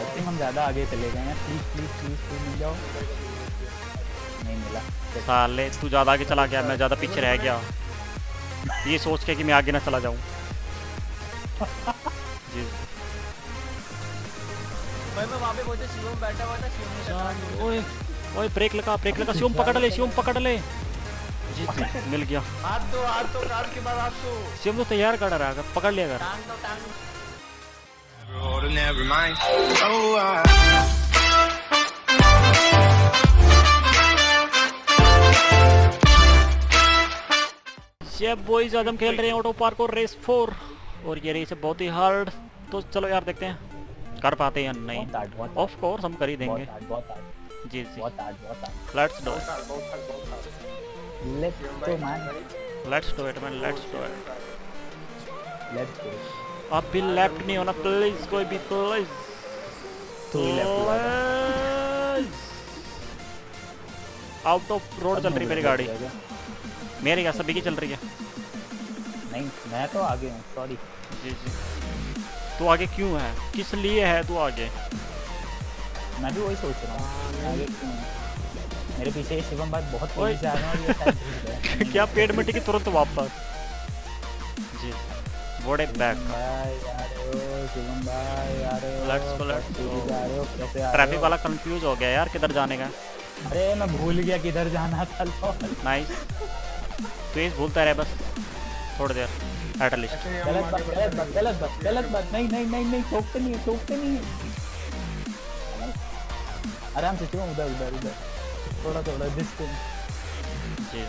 I think हम ज़्यादा आगे चले गए हैं। प्लीज प्लीज प्लीज प्लीज मिल जाओ। नहीं मिला साले, तू ज़्यादा आगे चला गया, मैं ज़्यादा पीछे रह गया ये सोच के कि मैं आगे ना चला जाऊँ। जी मैं वहाँ पे पहुँचा, शिवम बैठा हुआ था, शिवम ओए ओए ब्रेक लगा, ब्रेक लगा, शिवम पकड़ ले, शिवम पकड़ ले। जी मिल गया। हाथ दो कार के बाद हाथ दो। शिवम तो तैयार कर रहा है, पकड़ लिया कर। टांग दो टांग दो। Oh, never mind. Oh, chef boys आदम खेल रहे हैं ऑटो पार्क और रेस 4 और ये रेस है बहुत ही हार्ड। तो चलो यार देखते हैं कर पाते हैं या नहीं। ऑफ कोर्स हम कर ही देंगे। जी जी let's do it man, let's do it. आप भी लेफ्ट नहीं होना प्लीज, कोई भी प्लीज तो आउट ऑफ रोड चल रही मेरी गाड़ी, मेरी क्या सभी की चल रही है? नहीं मैं तो आगे हूँ, सॉरी। जी जी तू आगे क्यों है, किस लिए है तू आगे? मैं भी वही सोच रहा हूँ आगे क्यों। मेरे पीछे शिवम भाई बहुत तेजी से आ रहे हैं। क्या पेड़ मिट्टी की तुरंत वापस। जी वोड़े बैक ट्रैफिक वाला कंफ्यूज हो गया यार किधर जाने का। अरे मैं भूल गया किधर जाना था। नाइस तेज भूलता रहे बस थोड़ी देर एटलीस्ट। गलत बात गलत बात गलत बात गलत बात नहीं नहीं नहीं नहीं ठोकते नहीं ठोकते नहीं। आराम से क्यों उधर उधर उधर थोड़ा थोड़ा distance. Ji ji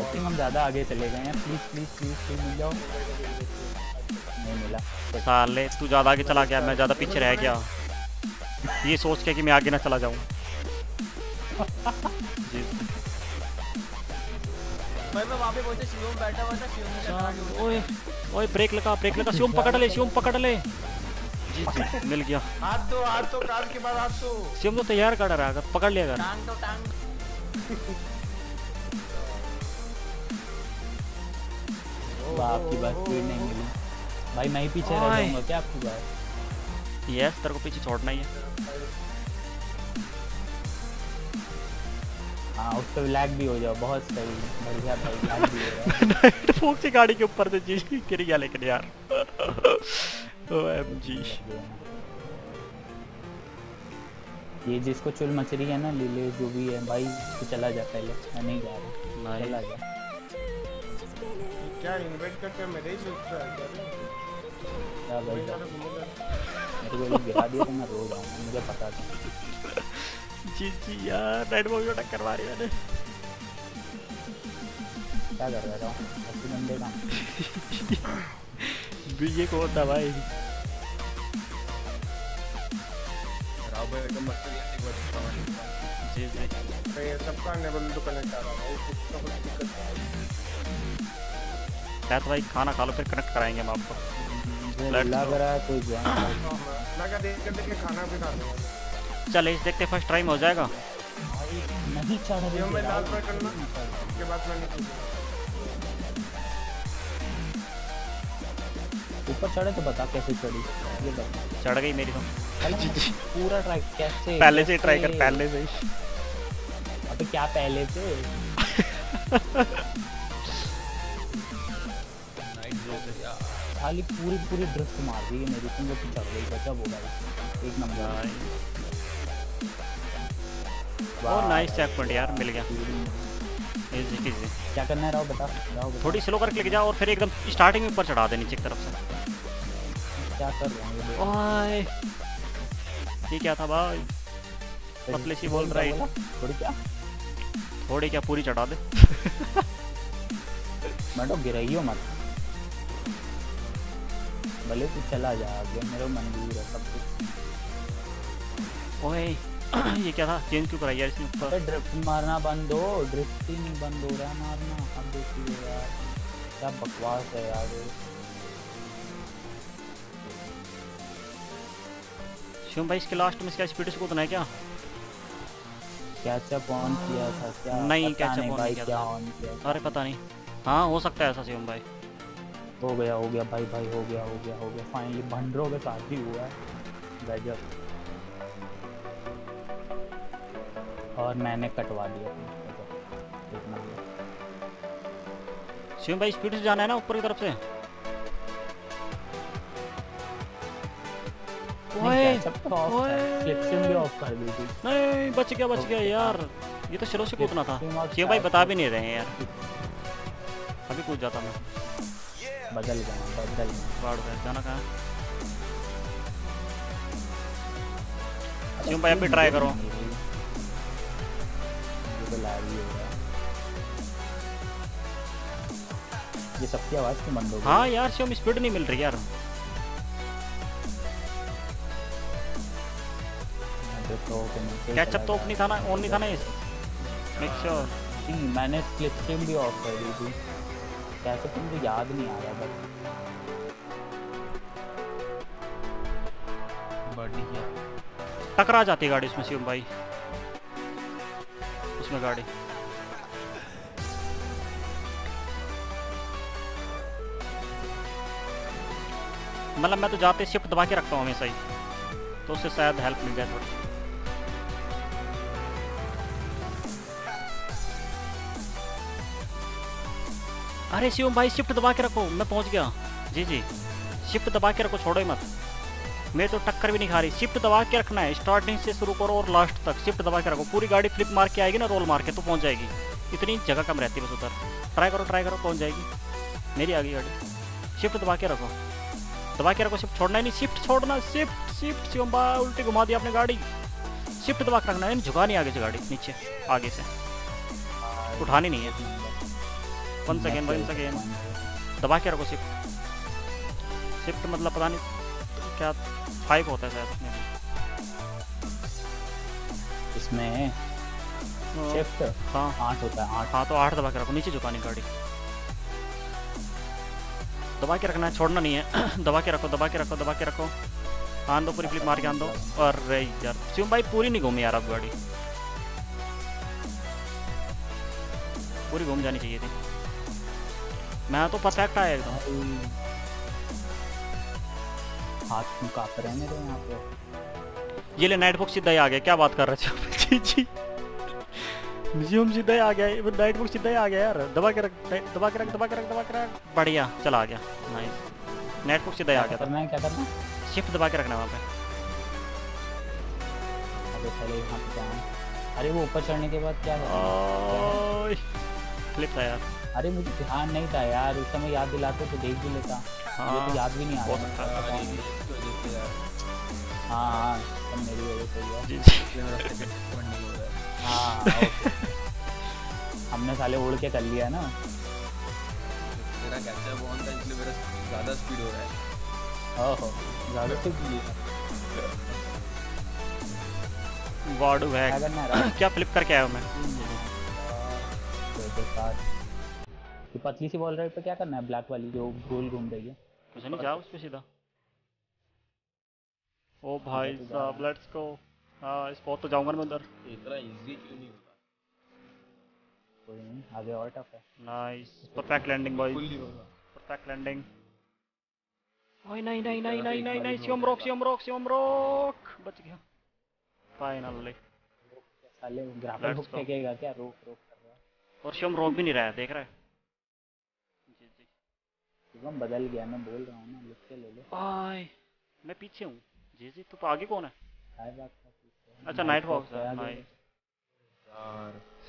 I think हम ज़्यादा आगे चले गए हैं। प्लीज प्लीज प्लीज प्लीज मिल जाओ। नहीं मिला साले, तू ज़्यादा आगे चला गया, मैं ज़्यादा पीछे रह गया ये सोच के कि मैं आगे ना चला जाऊँ। जी मैं वहाँ पे पहुँचा, शिवम बैठा हुआ था, शिवम ने ओए ओए ब्रेक लगा शिवम पकड़ ले, शिवम पकड़ ले। जी जी मिल गया। हाथ दो कार के बाद हाथ दो। शिवम तो तैयार कर रहा है, पकड़ लिया कर। आपकी बात कोई नहीं मिली भाई, मैं ही पीछे रह जाऊंगा क्या आपकी बात? यस तेरे को पीछे छोड़ना ही है। हाँ उस पर लैग भी हो जाओ, बहुत सही बढ़िया भाई लैग भी हो रहा है। फोक से गाड़ी के ऊपर से चीज गिर गया लेकिन यार OMG। ये जिसको चुल मच रही है ना लीले जो भी है भाई तो चला जा पहले, मैं नहीं जा रहा चला जा। क्या इनवाइट करके मेरे ही लुटता है क्या भाई? मेरे को गिरा दिया तो मैं रो रहा हूँ, मुझे पता था। जी जी यार रेड बॉल को टक्कर मारी मैंने। क्या कर रहा हूँ अच्छी बंदे का बीजे को होता भाई। राव भाई एकदम मस्त दिया एक बार। जी जी सबका नेवल तो कनेक्ट आ रहा है, उसको कुछ दिक्कत है भाई। खाना खा लो फिर कनेक्ट कराएंगे हम आपको। लग रहा है कोई लगा देख के खाना भी खा लो। चल इस देखते फर्स्ट टाइम हो जाएगा। नहीं चढ़ा मैं लाल पर करना के बाद मैं ऊपर चढ़े तो बता कैसे चढ़ी ये बता। चढ़ गई मेरी तो पूरा ट्राई कैसे पहले से ट्राई कर पहले से। अबे क्या पहले से खाली पूरी पूरी ड्रिफ्ट मार दी है मेरी, तुम लोग चल रही बचा बोला एक नंबर। वाह नाइस चेक पॉइंट यार मिल गया। इजी इजी क्या करना है राव बता, थोड़ी स्लो करके ले जाओ और फिर एकदम स्टार्टिंग में ऊपर चढ़ा दे नीचे की तरफ से। क्या कर रहा है ओए ये क्या था भाई? पतली सी बॉल राइट थोड़ी क्या पूरी चढ़ा दे मैडो गिराइयो मत भले तू चला जा आगे, मेरा मंजूर है सब कुछ। ओए ये क्या था, चेंज क्यों कराया इसने ऊपर? ड्रिफ्ट मारना बंद हो, ड्रिफ्टिंग बंद हो रहा है मारना। अब देखिए यार क्या बकवास है यार। शिवम भाई इसके लास्ट में इसका स्पीड से कूदना है क्या? कैचअप ऑन किया था क्या? नहीं कैचअप ऑन किया था। अरे पता नहीं, हाँ हो सकता है ऐसा शिवम भाई। हो गया भाई हो गया फाइनली भंडरों के साथ ही हुआ है गजब। और मैंने कटवा लिया तो शिवम भाई स्पीड से जाना है ना ऊपर की तरफ से। ओए भी ऑफ कर दी थी। नहीं बच गया यार, ये तो शुरू से कूदना था। शिवम भाई बता भी नहीं रहे हैं यार, अभी कूद जाता मैं। बदल गया जाना कहाँ। शिवम भाई आप भी ट्राई करो। ये सबकी आवाज क्यों बंद हो गई? हाँ यार शिवम स्पीड नहीं मिल रही यार। कैचअप तो ऑफ नहीं था ना, ऑन नहीं था ना। मेक श्योर मैंने स्लिप स्ट्रीम भी ऑफ कर दी थी। कैचअप मुझे याद नहीं आ रहा बट बढ़िया टकरा जाती गाड़ी इसमें शिवम भाई, उसमें गाड़ी मतलब मैं तो जाते शिफ्ट दबा के रखता हूँ हमेशा ही, तो उससे शायद हेल्प मिल जाए थोड़ी। अरे शिवम भाई शिफ्ट दबा के रखो, मैं पहुंच गया। जी शिफ्ट दबा के रखो, छोड़ो ही मत। मैं तो टक्कर भी नहीं खा रही। शिफ्ट दबा के रखना है, स्टार्टिंग से शुरू करो और लास्ट तक शिफ्ट दबा के रखो। पूरी गाड़ी फ्लिप मार के आएगी ना, रोल मार के, तो पहुंच जाएगी। इतनी जगह कम रहती है बस उधर। ट्राई करो पहुँच जाएगी। मेरी आ गई गाड़ी। शिफ्ट दबा के रखो, शिफ्ट छोड़ना ही नहीं। शिफ्ट छोड़ना शिवम भाई उल्टी घुमा दिया आपने गाड़ी। शिफ्ट दबा के रखना है, झुका नहीं आगे से गाड़ी, नीचे आगे से उठानी नहीं है। वन सेकेंड दबा के रखो। शिफ्ट मतलब पता नहीं क्या 5 होता है शायद इसमें शिफ्ट। हाँ 8 होता है। 8 हाँ तो 8 दबा के रखो, नीचे झुकानी गाड़ी। दबा के रखना है, छोड़ना नहीं है। दबा के रखो। आन दो, पूरी फ्लिप मार के आन दो। और यार शिवम भाई पूरी नहीं घूमी यार, आप गाड़ी पूरी घूम जानी चाहिए थी। मैं तो परफेक्ट आया एकदम। हाथ कांप रहे हैं मेरे यहाँ पे। ये ले नाइट बुक सीधा ही आ गया। क्या बात कर रहे हो जी म्यूजियम सीधा ही आ गया, नाइट बुक सीधा ही आ गया यार। दबा के रख। बढ़िया चला आ गया। नाइस, नाइट बुक सीधा ही आ गया। करना है क्या करना? शिफ्ट दबा के रखना वहाँ पे। अरे पहले यहाँ पे जाना। अरे वो ऊपर चढ़ने के बाद क्या फ्लिप था यार। अरे मुझे ध्यान नहीं था यार, उस समय याद दिलाते तो देख भी लेता। हाँ तो याद भी नहीं आ रहा। हाँ मेरी वजह से यार। हाँ हमने साले उड़ के कर लिया ना। मेरा कैचअप ऑन था इसलिए मेरा ज़्यादा स्पीड हो रहा है। ओहो ज़्यादा स्पीड। वाडू है क्या? फ्लिप करके आया हूँ मैं। ये पतली सी बॉल राइड पे क्या करना है? ब्लैक वाली जो गोल घूम रही है, कुछ नहीं, जाओ उस पे सीधा। ओ भाई साहब लेट्स गो। हां स्पॉट तो जाऊंगा मैं उधर। इतना इजी क्यों नहीं होता? कोई नहीं, आगे और टफ है। Nice, perfect landing boy, perfect landing. ओए नहीं शिवम रोक। बच गया फाइनली। साले ग्राफिक हुक फेंकेगा क्या? रोक कर रहा है और शिवम रोक भी नहीं रहा है, देख रहा है। शिवम बदल गया, मैं बोल रहा हूँ ना, लिख के ले लो। भाई मैं पीछे हूँ। जी तो आगे कौन है? अच्छा नाइट वॉक है यार।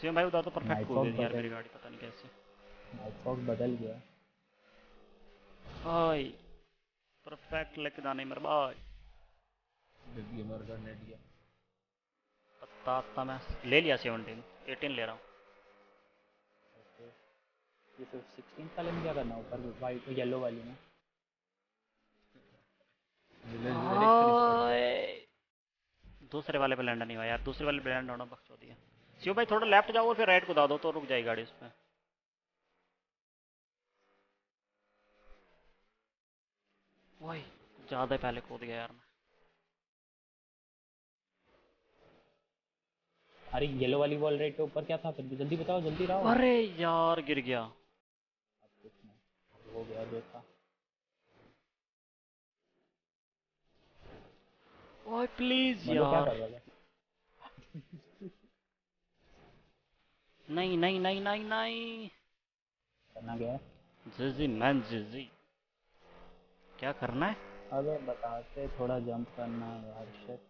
शिवम भाई उधर तो परफेक्ट हो गई यार मेरी गाड़ी, पता नहीं कैसे। नाइट वॉक बदल गया भाई, परफेक्ट लेके जाने मेरे भाई। बिग गेमर का नेट गया पत्ता था। मैं ले लिया 17 18 ले रहा हूँ। ये 16 वाले में क्या करना? ऊपर वाइट येलो वाली में दूसरे वाले पे लैंड नहीं हुआ यार। दूसरे वाले पे लैंड होना बख्शो दिया। शिव भाई थोड़ा लेफ्ट जाओ और फिर राइट को दा दो तो रुक जाएगी गाड़ी उसमें। वही ज्यादा पहले कूद गया यार मैं। अरे येलो वाली बॉल राइड के ऊपर क्या था फिर? जल्दी बताओ, जल्दी रहो। अरे यार गिर गया, हो गया देखा। भाई प्लीज यार। नहीं नहीं नहीं नहीं नहीं करना क्या जीजी मैन जीजी क्या करना है? अबे बताते थोड़ा जंप करना है यार शिट।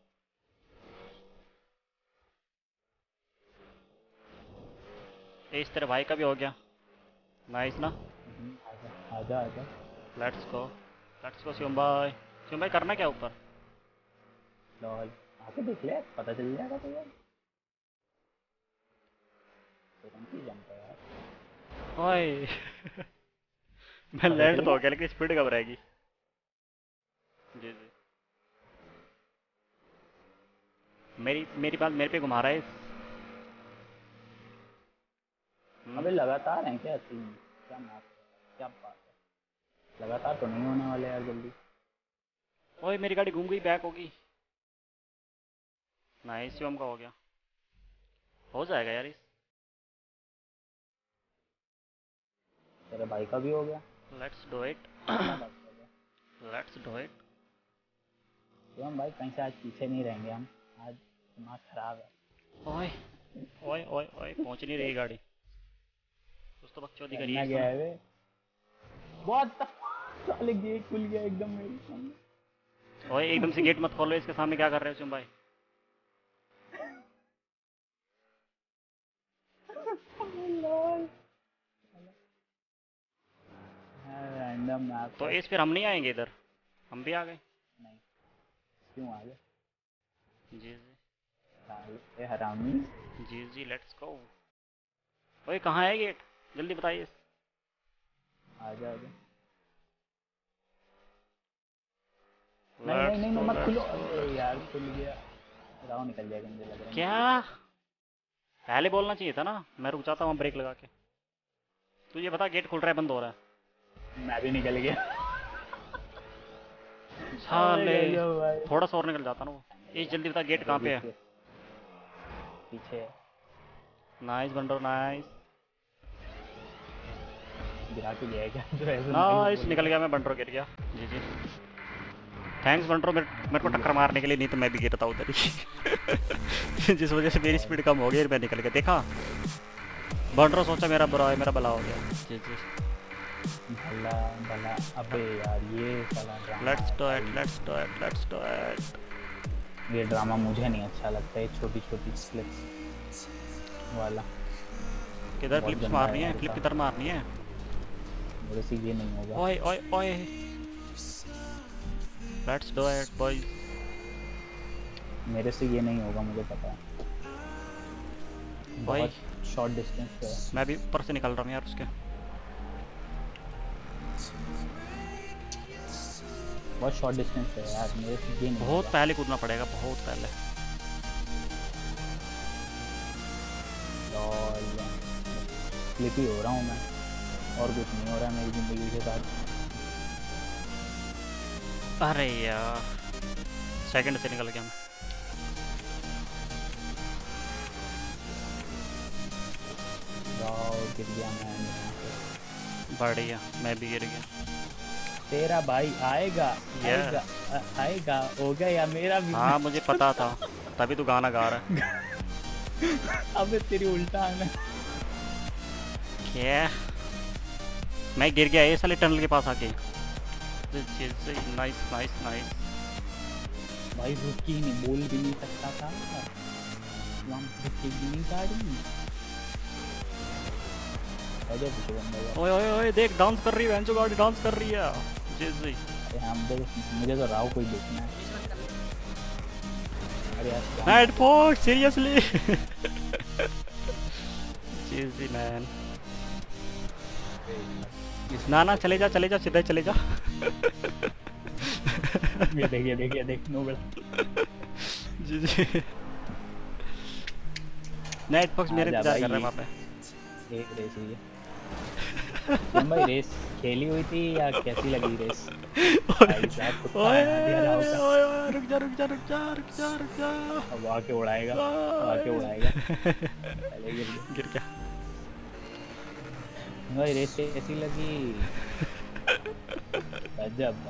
इस तरह भाई का भी हो गया नाइस ना। आजा आजा लेट्स गो सिम्बाई करना क्या ऊपर लॉल आके देख ले पता चल जाएगा तो यार ओए मैं लैंड तो हो गया लेकिन स्पीड कब रहेगी। जी जी मेरी बात मेरे पे घुमा रहा है। अबे लगातार हैं क्या सीन क्या नाप क्या बात है लगातार तो नहीं होने वाले यार जल्दी। ओए मेरी गाड़ी घूम गई बैक होगी। नाइस शिवम का हो गया हो जाएगा यार इस तेरे भाई का भी हो गया। लेट्स डू इट शिवम भाई कहीं से आज पीछे नहीं रहेंगे हम आज दिमाग खराब है। ओए ओए ओए ओए पहुंच नहीं रही गाड़ी तो बकचोदी करी है गया है वे। बहुत साले गेट खुल गया एकदम मेरे सामने। ओए एकदम से गेट मत खोलो इसके सामने क्या कर रहे हो तुम भाई? रैंडम मैप तो इस फिर हम नहीं आएंगे इधर हम भी आ गए। नहीं क्यों आ गए? जी जी ये हरामी जी लेट्स गो। ओए कहाँ है गेट जल्दी बताइए। आजा आजा नहीं नहीं नहीं मत खुलो यार खुल गया राव निकल जाएगा मुझे लग रहा है। क्या पहले बोलना चाहिए था ना मैं रुक जाता हूँ ब्रेक लगा के। तुझे बता गेट खुल रहा है बंद हो रहा है। मैं भी निकल गया साले थोड़ा सा और निकल जाता ना वो। ये जल्दी बता गेट कहाँ पे है? पीछे नाइस बंडो नाइस नाइस निकल गया मैं बंटरो गिर गया। जी जी थैंक्स बंटरो मेरे को टक्कर मारने के लिए नहीं तो मैं भी गिरता उधर ही जिस वजह से मेरी स्पीड कम हो गई मैं निकल गया। देखा बंटरो सोचा मेरा बुरा है मेरा भला हो गया। जी जी भला भला अबे यार ये लेट्स डू इट ये ड्रामा मुझे नहीं अच्छा लगता है छोटी छोटी स्लिप्स वाला। किधर फ्लिप्स मारनी है फ्लिप किधर मारनी है? वैसे ये नहीं होगा। ओए ओए ओए लेट्स डू इट बॉयज मेरे से ये नहीं होगा मुझे पता है। भाई शॉर्ट डिस्टेंस पे मैं भी ऊपर से निकल रहा हूं यार उसके बहुत शॉर्ट डिस्टेंस पे यार मेरे से ये नहीं बहुत पहले कूदना पड़ेगा बहुत पहले। फ्लिप ही हो रहा हूँ मैं और कुछ नहीं हो रहा है मेरी जिंदगी के साथ। अरे यार सेकंड से निकल गया मैं। गिर गया मैं बढ़िया मैं भी गिर गया। तेरा भाई आएगा हो गया या मेरा भी। हाँ मुझे पता था तभी तो गाना गा रहा है। अबे तेरी उल्टा आना क्या मैं गिर गया ये साले टनल के पास आके। नाइस नाइस नाइस भाई रुक ही नहीं बोल भी नहीं सकता था गाड़ी। ओए ओए ओए देख डांस कर रही है वेंचो गाड़ी डांस कर रही है। जी मुझे तो राव कोई देखना है। नाइट फोर्ट सीरियसली जी मैन ना चले जा सीधा चले जा देखिए जी जी नेटवर्क मेरे इंतजार कर रहा है वहाँ पे। एक रेस हुई है तुम भाई रेस खेली हुई थी या कैसी लगी रेस? रुक जा अब आके उड़ाएगा गिर गया भाई रेस ऐसी लगी गजब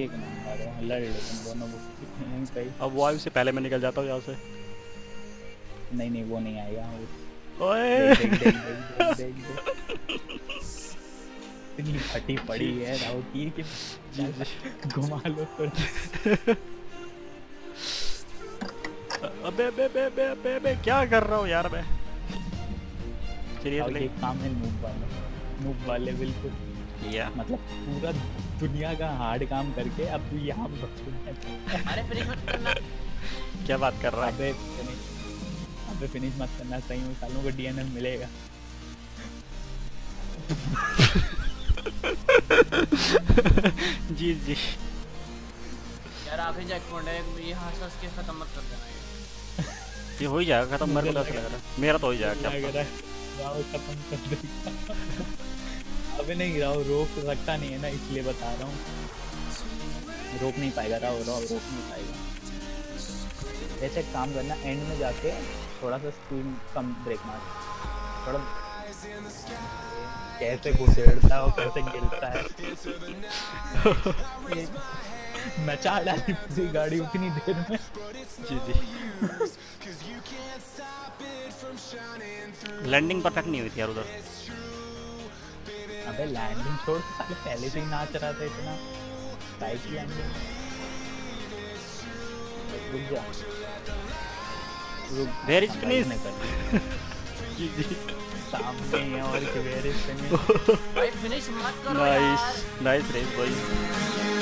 एक नंबर है। लड़ लेकिन दोनों नहीं सही। अब वो आए उससे पहले मैं निकल जाता हूँ यहाँ से। नहीं नहीं वो नहीं आएगा। इतनी फटी पड़ी है राव तीर के घुमा लो। अबे अबे अबे अबे अबे क्या कर रहा हूँ यार मैं। सीरियसली एक काम है मूव वाले बिल्कुल या मतलब पूरा दुनिया का हार्ड काम करके अब तू यहाँ पर। अरे फिनिश मत करना। क्या बात कर रहा है। अबे फिनिश मत करना सही में सालों को डीएनएम मिलेगा। जी जी यार आखिरी जैकपॉइंट है मुझे हंस के खत्म मत कर देना। ये हो ही जाएगा खत्म। मेरे को लग रहा है मेरा तो हो ही जाएगा। क्या कर रहा है राव खत्म कर देगा। अबे नहीं राव रोक सकता नहीं है ना इसलिए बता रहा हूँ। रोक नहीं पाएगा राव रोक नहीं पाएगा। ऐसे काम करना एंड में जाके थोड़ा सा स्पीड कम ब्रेक मार। थोड़ा कैसे घुसेड़ता है कैसे गिरता है। मचा डाली पूरी गाड़ी उतनी देर में। जी जी लैंडिंग परफेक्ट नहीं हुई थी यार उधर। अबे लैंडिंग छोड़ पहले से ही नाच रहा था इतना टाइट लैंडिंग। वेरिज फिनिश नहीं कर। जी जी सामने है और के वेरिज फिनिश। भाई फिनिश मत करो यार। नाइस नाइस रेस भाई।